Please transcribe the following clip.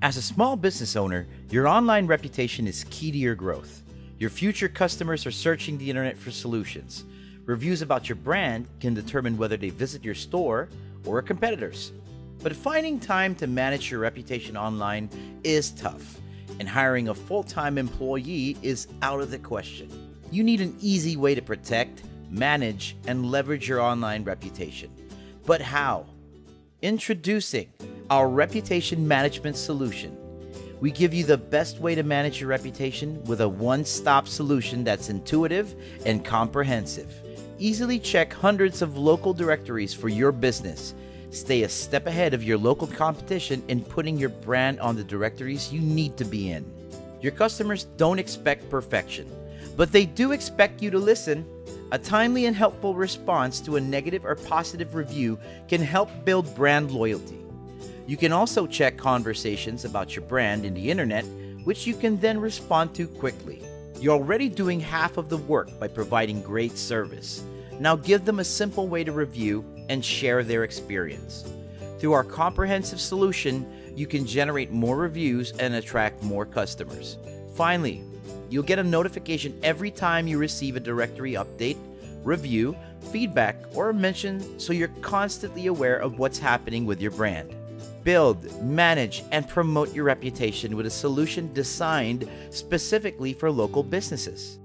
As a small business owner, your online reputation is key to your growth. Your future customers are searching the internet for solutions. Reviews about your brand can determine whether they visit your store or a competitor's. But finding time to manage your reputation online is tough, and hiring a full-time employee is out of the question. You need an easy way to protect, manage, and leverage your online reputation. But how? Introducing our reputation management solution. We give you the best way to manage your reputation with a one-stop solution that's intuitive and comprehensive. Easily check hundreds of local directories for your business. Stay a step ahead of your local competition in putting your brand on the directories you need to be in. Your customers don't expect perfection, but they do expect you to listen. A timely and helpful response to a negative or positive review can help build brand loyalty. You can also check conversations about your brand in the internet, which you can then respond to quickly. You're already doing half of the work by providing great service. Now give them a simple way to review and share their experience. Through our comprehensive solution, you can generate more reviews and attract more customers. Finally, you'll get a notification every time you receive a directory update, review, feedback, or a mention, so you're constantly aware of what's happening with your brand. Build, manage, and promote your reputation with a solution designed specifically for local businesses.